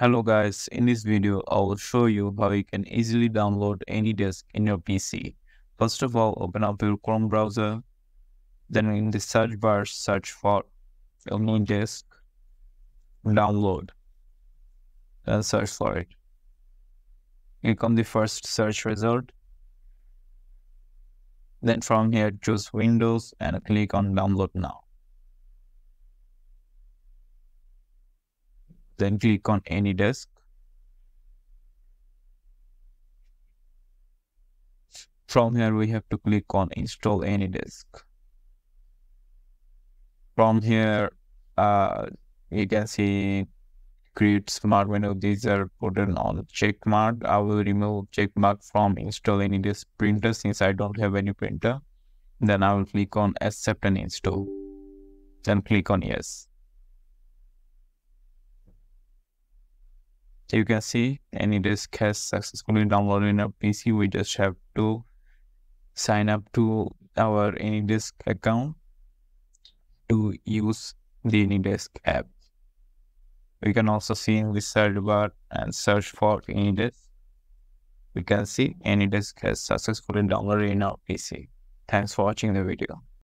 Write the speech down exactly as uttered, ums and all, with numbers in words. Hello guys, in this video I will show you how you can easily download AnyDesk in your P C. First of all, open up your Chrome browser, then in the search bar search for AnyDesk download, then search for it. Click on the first search result, then from here choose Windows and click on download now. Then click on AnyDesk. From here we have to click on install AnyDesk. From here uh, you can see create smart window. These are put on check mark. I will remove check mark from install AnyDesk printer since I don't have any printer. Then I will click on accept and install. Then click on yes. You can see AnyDesk has successfully downloaded in our P C. We just have to sign up to our AnyDesk account to use the AnyDesk app. We can also see in the search bar and search for AnyDesk. We can see AnyDesk has successfully downloaded in our P C. Thanks for watching the video.